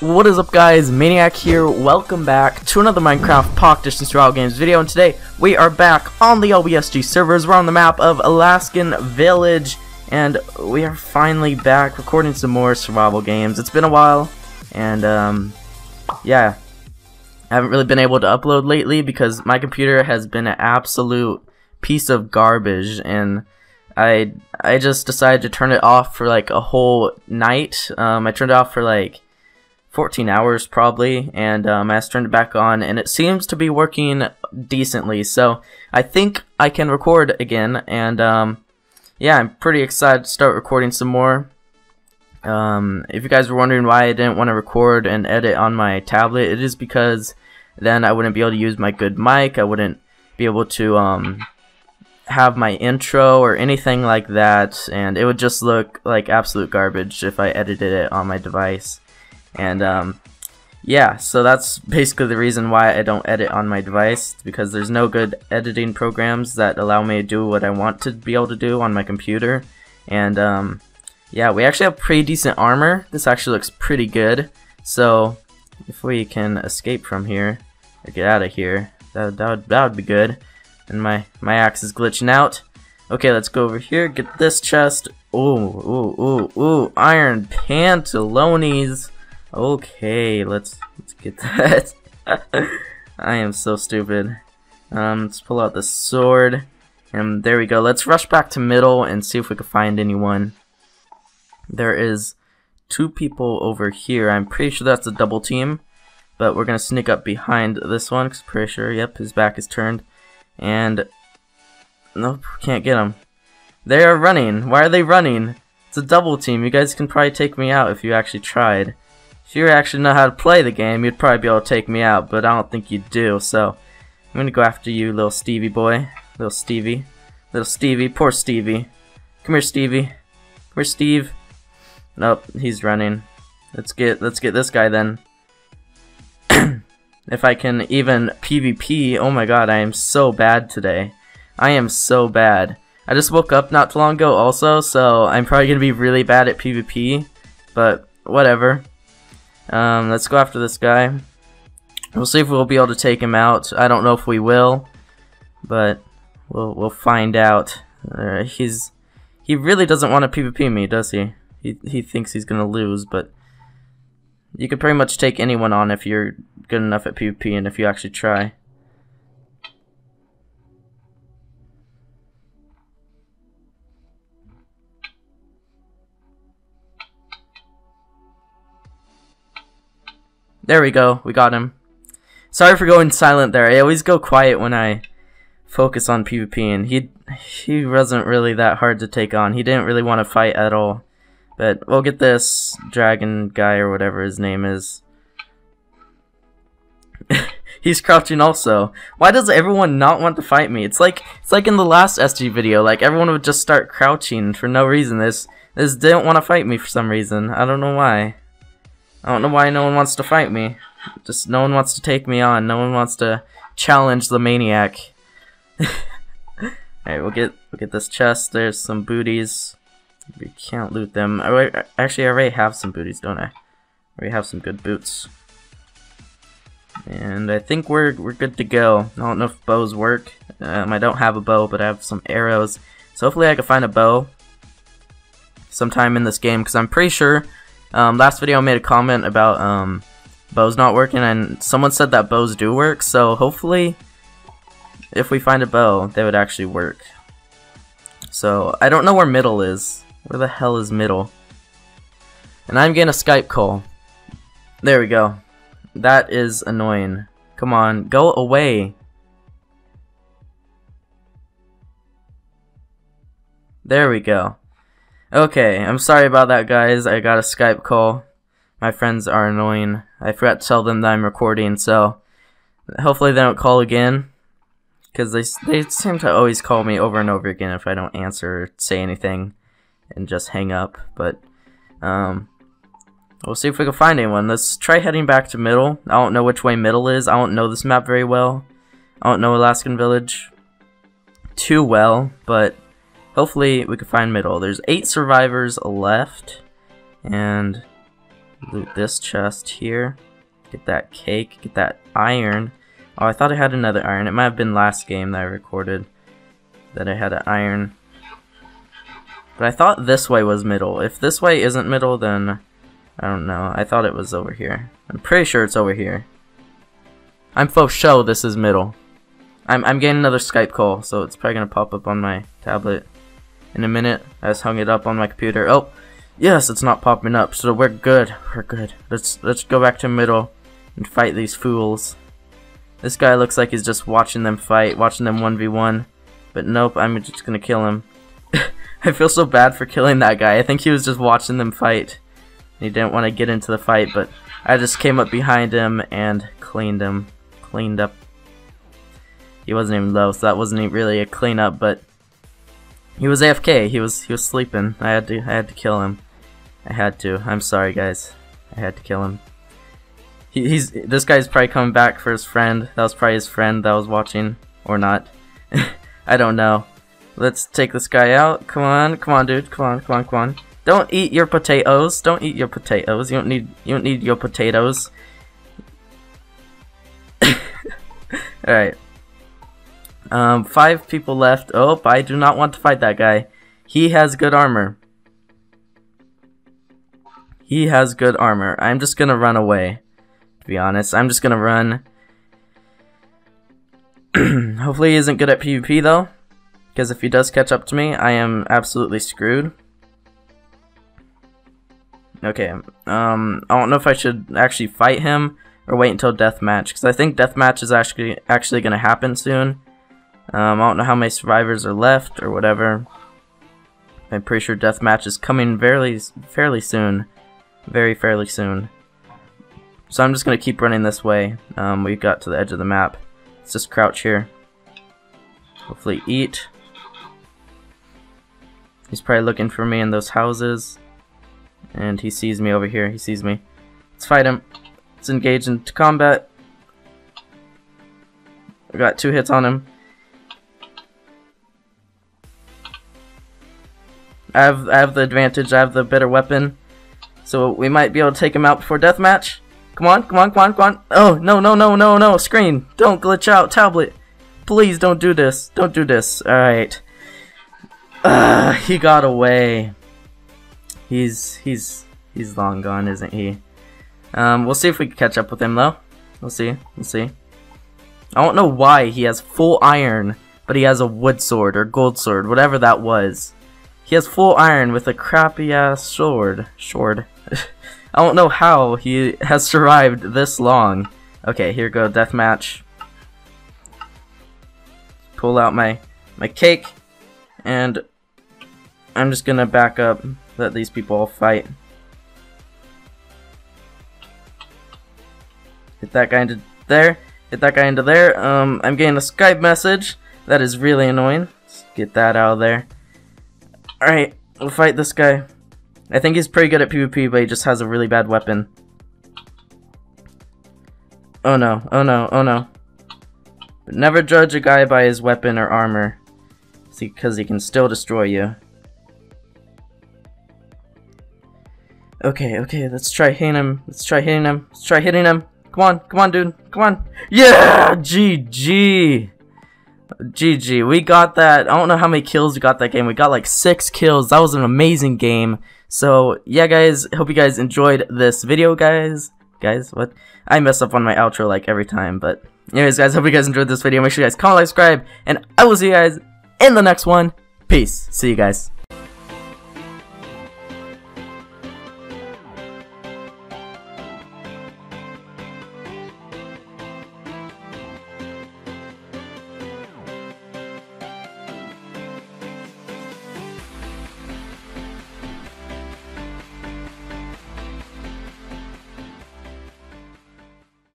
What is up, guys? Maniac here. Welcome back to another Minecraft Pocket Edition Survival Games video, and today we are back on the LBSG servers. We're on the map of Alaskan Village, and we are finally back recording some more survival games. It's been a while, and yeah, I haven't really been able to upload lately because my computer has been an absolute piece of garbage, and I just decided to turn it off for like a whole night. I turned it off for like 14 hours probably, and I just turned it back on, and it seems to be working decently, so I think I can record again. And yeah, I'm pretty excited to start recording some more. If you guys were wondering why I didn't want to record and edit on my tablet, it is because then I wouldn't be able to use my good mic, I wouldn't be able to have my intro or anything like that, and it would just look like absolute garbage if I edited it on my device. And yeah, so that's basically the reason why I don't edit on my device, because there's no good editing programs that allow me to do what I want to be able to do on my computer. And yeah, we actually have pretty decent armor. This actually looks pretty good. So if we can escape from here or get out of here, that would be good. And my axe is glitching out. Okay, let's go over here, get this chest. Ooh, iron pantalones. Okay, let's get that. I am so stupid. Let's pull out the sword, and there we go. Let's rush back to middle and see if we can find anyone. There is two people over here. I'm pretty sure that's a double team, but we're gonna sneak up behind this one, 'cause I'm pretty sure. Yep, his back is turned, and nope, can't get him. They are running. Why are they running? It's a double team. You guys can probably take me out if you actually tried. If you actually know how to play the game, you'd probably be able to take me out, but I don't think you do, so I'm gonna go after you, little Stevie boy. Little Stevie, poor Stevie. Come here, Stevie. Come here, Steve. Nope, he's running. Let's get this guy then. If I can even PvP. Oh my god, I am so bad today. I am so bad. I just woke up not too long ago also, so I'm probably gonna be really bad at PvP, but whatever. Let's go after this guy. We'll see if we'll be able to take him out. I don't know if we will, but we'll find out. He really doesn't want to PvP me, does he? He thinks he's gonna lose, but you can pretty much take anyone on if you're good enough at PvP and if you actually try. There we go, we got him. Sorry for going silent there. I always go quiet when I focus on PvP, and he wasn't really that hard to take on. He didn't really want to fight at all. But we'll get this dragon guy or whatever his name is. He's crouching also. Why does everyone not want to fight me? It's like in the last SG video, like everyone would just start crouching for no reason. They just didn't want to fight me for some reason. I don't know why. I don't know why no one wants to fight me. Just no one wants to take me on. No one wants to challenge the maniac. Alright, we'll get this chest. There's some booties. We can't loot them. I already have some booties, don't I? I already have some good boots. And I think we're good to go. I don't know if bows work. I don't have a bow, but I have some arrows. So hopefully I can find a bow sometime in this game, because I'm pretty sure last video I made a comment about bows not working, and someone said that bows do work, so hopefully if we find a bow they would actually work. So I don't know where middle is. Where the hell is middle? And I'm getting a Skype call. There we go. That is annoying. Come on, go away. There we go. Okay, I'm sorry about that, guys. I got a Skype call. My friends are annoying. I forgot to tell them that I'm recording, so hopefully they don't call again, because they seem to always call me over and over again if I don't answer or say anything and just hang up. But we'll see if we can find anyone. Let's try heading back to middle. I don't know which way middle is. I don't know this map very well. I don't know Alaskan Village too well, but hopefully we can find middle. There's 8 survivors left, and Loot this chest here. Get that cake. Get that iron. Oh, I thought I had another iron. It might have been last game that I recorded that I had an iron. But I thought this way was middle. If this way isn't middle, then I don't know. I thought it was over here. I'm pretty sure it's over here. I'm for sure this is middle. I'm getting another Skype call, so it's probably gonna pop up on my tablet in a minute. I just hung it up on my computer. Oh, yes, it's not popping up. So we're good. We're good. Let's go back to middle and fight these fools. This guy looks like he's just watching them fight, watching them 1v1. But nope, I'm just gonna kill him. I feel so bad for killing that guy. I think he was just watching them fight. He didn't want to get into the fight, but I just came up behind him and cleaned him. Cleaned up. He wasn't even low, so that wasn't really a cleanup, but he was AFK. He was sleeping. I had to kill him. I had to. I'm sorry, guys. I had to kill him. This guy's probably coming back for his friend. That was probably his friend that was watching, or not. I don't know. Let's take this guy out. Come on, come on, dude. Come on, come on, come on. Don't eat your potatoes. Don't eat your potatoes. You don't need your potatoes. All right. 5 people left. Oh, I do not want to fight that guy. He has good armor. He has good armor. I'm just gonna run away. To be honest, I'm just gonna run. Hopefully he isn't good at PvP though, because if he does catch up to me, I am absolutely screwed. Okay. I don't know if I should actually fight him or wait until deathmatch, because I think deathmatch is actually gonna happen soon. I don't know how many survivors are left or whatever. I'm pretty sure deathmatch is coming fairly soon. Very fairly soon. So I'm just going to keep running this way. We got to the edge of the map. Let's just crouch here. Hopefully eat. He's probably looking for me in those houses. And he sees me over here. He sees me. Let's fight him. Let's engage into combat. We got 2 hits on him. I have the advantage, I have the better weapon, so we might be able to take him out before deathmatch. Come on, come on, come on, come on. Oh, no, no, no, no, no, screen. Don't glitch out, tablet. Please don't do this. Don't do this. Alright. He got away. He's long gone, isn't he? We'll see if we can catch up with him, though. We'll see. We'll see. I don't know why he has full iron, but he has a wood sword or gold sword, whatever that was. He has full iron with a crappy ass sword. I don't know how he has survived this long. Okay, here go deathmatch. Pull out my cake, and I'm just gonna back up. Let these people all fight. Hit that guy into there. Hit that guy into there. I'm getting a Skype message. That is really annoying. Let's get that out of there. Alright, we'll fight this guy. I think he's pretty good at PvP, but he just has a really bad weapon. Oh no, oh no, oh no. But never judge a guy by his weapon or armor. See, because he can still destroy you. Okay, okay, let's try hitting him. Let's try hitting him. Let's try hitting him. Come on, come on, dude. Come on. Yeah! GG! GG, we got that. I don't know how many kills we got that game. We got like 6 kills. That was an amazing game. So yeah, guys, hope you guys enjoyed this video, guys. What? I mess up on my outro like every time, but anyways, guys, hope you guys enjoyed this video. Make sure you guys comment, like, subscribe, and I will see you guys in the next one. Peace. See you guys.